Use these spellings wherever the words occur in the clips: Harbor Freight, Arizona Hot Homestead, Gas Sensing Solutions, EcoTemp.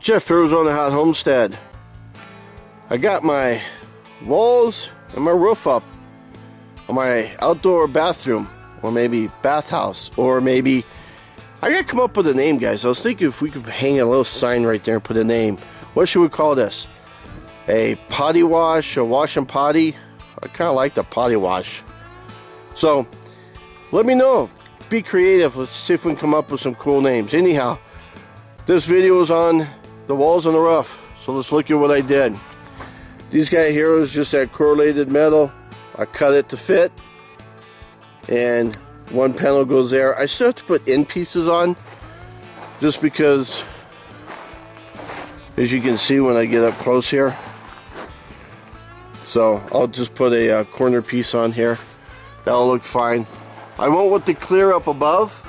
Jeff, Arizona Hot Homestead. I got my walls and my roof up on my outdoor bathroom, or maybe bathhouse, or maybe I gotta come up with a name, guys. I was thinking if we could hang a little sign right there and put a name. What should we call this? A potty wash, a wash and potty? I kinda like the potty wash. So let me know. Be creative. Let's see if we can come up with some cool names. Anyhow, this video is on the walls and the roof. So let's look at what I did. These guys here is just that corrugated metal. I cut it to fit, and one panel goes there. I still have to put end pieces on, just because, as you can see when I get up close here. So I'll just put a corner piece on here. That'll look fine. I went with the clear up above,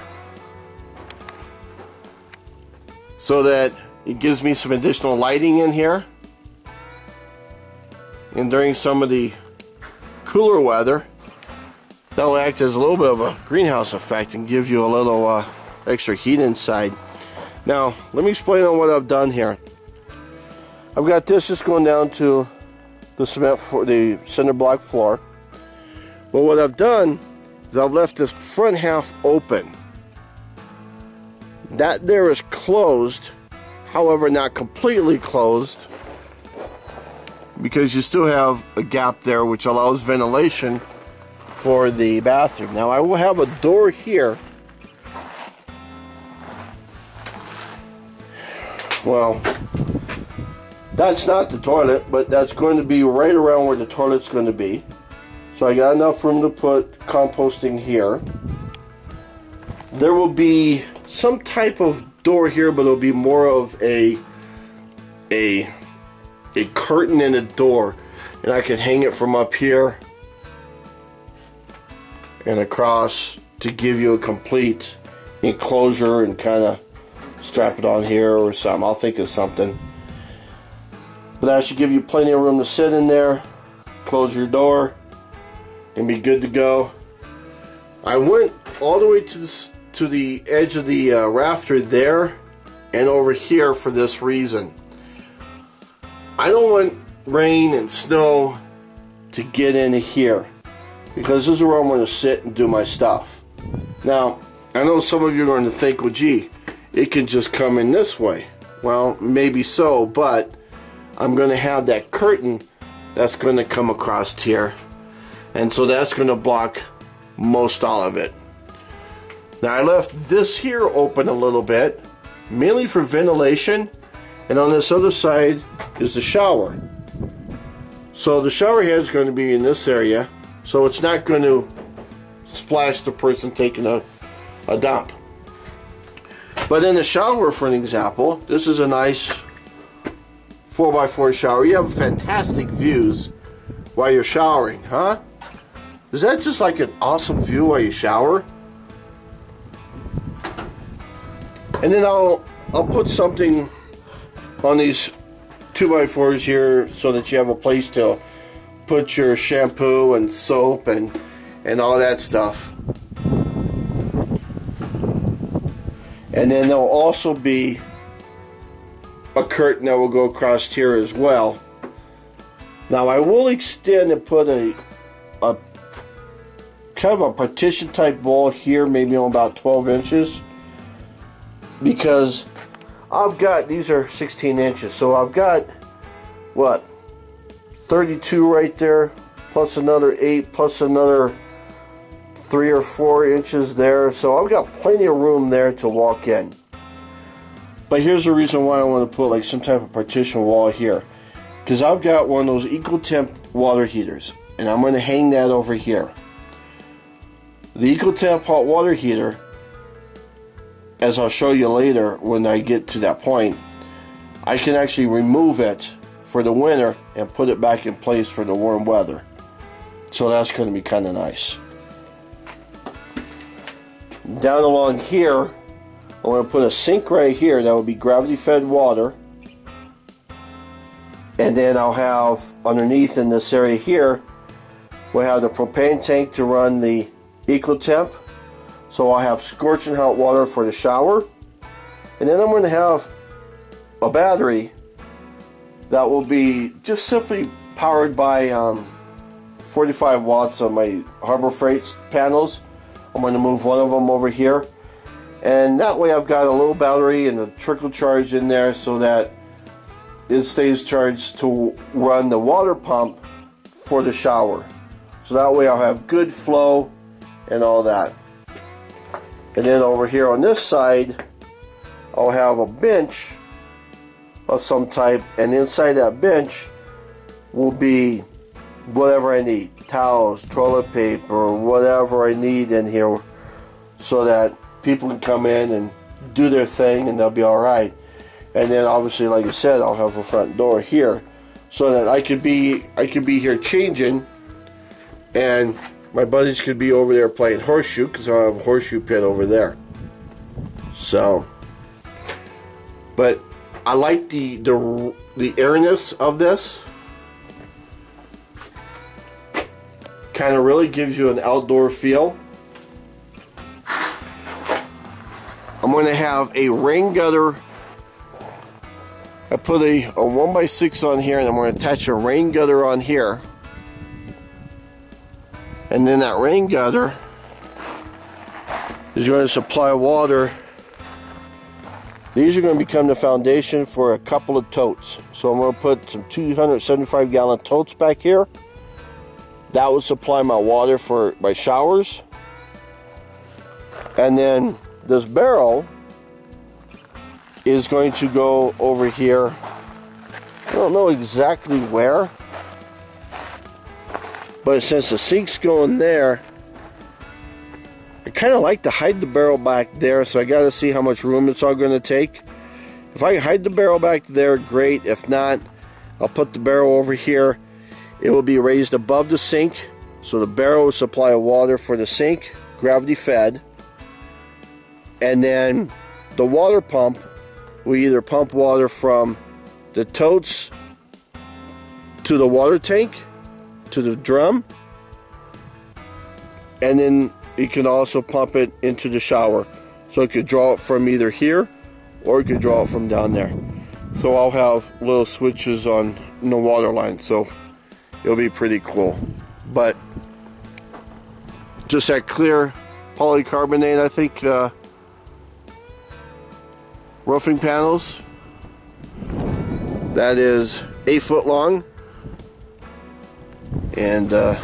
so that it gives me some additional lighting in here. And during some of the cooler weather, that'll act as a little bit of a greenhouse effect and give you a little extra heat inside. Now, let me explain on what I've done here. I've got this just going down to the cement for the cinder block floor. But what I've done is I've left this front half open. That there is closed, however not completely closed, because you still have a gap there which allows ventilation for the bathroom. Now I will have a door here. Well, that's not the toilet, but that's going to be right around where the toilet's going to be. So I got enough room to put composting here. There will be some type of door here, but it'll be more of a curtain and a door, and I can hang it from up here and across to give you a complete enclosure, and kind of strap it on here or something. I'll think of something. But that should give you plenty of room to sit in there, close your door, and be good to go. I went all the way to the edge of the rafter there and over here for this reason. I don't want rain and snow to get into here, because this is where I'm going to sit and do my stuff. Now, I know some of you are going to think, well, gee, it can just come in this way. Well, maybe so, but I'm going to have that curtain that's going to come across here. And so that's going to block most all of it. Now, I left this here open a little bit, mainly for ventilation. And on this other side is the shower. So the shower head is going to be in this area. So it's not going to splash the person taking a dump. But in the shower, for an example, this is a nice 4x4 shower. You have fantastic views while you're showering, huh? Is that just like an awesome view while you shower? And then I'll put something on these 2x4s here so that you have a place to put your shampoo and soap and all that stuff. And then there'll also be a curtain that will go across here as well. Now I will extend and put a kind of a partition type wall here, maybe on about 12 inches, because I've got, these are 16 inches, so I've got what, 32 right there, plus another 8, plus another 3 or 4 inches there. So I've got plenty of room there to walk in. But here's the reason why I want to put like some type of partition wall here. Because I've got one of those EcoTemp water heaters, and I'm going to hang that over here. The EcoTemp hot water heater, as I'll show you later when I get to that point, I can actually remove it for the winter and put it back in place for the warm weather. So that's going to be kind of nice. Down along here, I want to put a sink right here that will be gravity fed water, and then I'll have underneath in this area here, we'll have the propane tank to run the EcoTemp, so I have scorching hot water for the shower, and then I'm going to have a battery that will be just simply powered by 45 watts on my Harbor Freight panels. I'm going to move one of them over here, and that way I've got a little battery and a trickle charge in there so that it stays charged to run the water pump for the shower. So that way I'll have good flow and all that. And then over here on this side I'll have a bench of some type, and inside that bench will be whatever I need, towels, toilet paper, whatever I need in here, so that people can come in and do their thing and they'll be alright. And then obviously, like I said, I'll have a front door here so that I could be here changing, and my buddies could be over there playing horseshoe, because I'll have a horseshoe pit over there. So, but I like the airiness of this. Kind of really gives you an outdoor feel. I'm going to have a rain gutter. I put a 1x6 on here, and I'm going to attach a rain gutter on here. And then that rain gutter is going to supply water. These are going to become the foundation for a couple of totes. So I'm going to put some 275-gallon totes back here. That will supply my water for my showers. And then this barrel is going to go over here. I don't know exactly where, but since the sink's going there, I kind of like to hide the barrel back there, so I got to see how much room it's all going to take. If I hide the barrel back there, great. If not, I'll put the barrel over here. It will be raised above the sink, so the barrel will supply water for the sink, gravity fed, and then the water pump will either pump water from the totes to the water tank, to the drum, and then you can also pump it into the shower. So it could draw it from either here, or it could draw it from down there. So I'll have little switches on the water line, so it'll be pretty cool. But just that clear polycarbonate, I think, roofing panels, that is 8 foot long, and I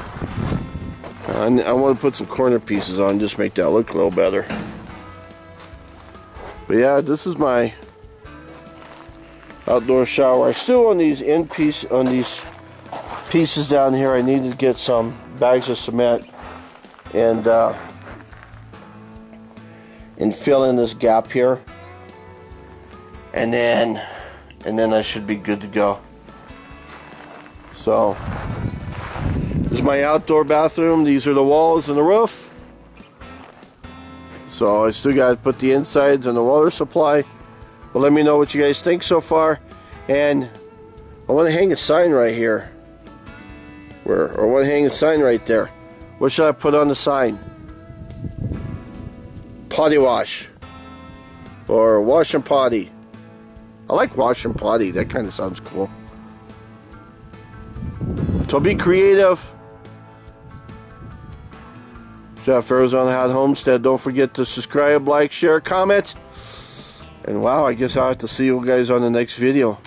want to put some corner pieces on, just make that look a little better. But yeah, this is my outdoor shower. I still on these end piece, on these pieces down here, I need to get some bags of cement and fill in this gap here, and then I should be good to go. So this is my outdoor bathroom. These are the walls and the roof, so I still got to put the insides and the water supply. But let me know what you guys think so far, and I want to hang a sign right here. Or I want to hang a sign right there. What should I put on the sign? Potty wash. Or wash and potty. I like wash and potty. That kind of sounds cool. So be creative. Jeff, Arizona Hot Homestead. Don't forget to subscribe, like, share, comment. And wow, I guess I'll have to see you guys on the next video.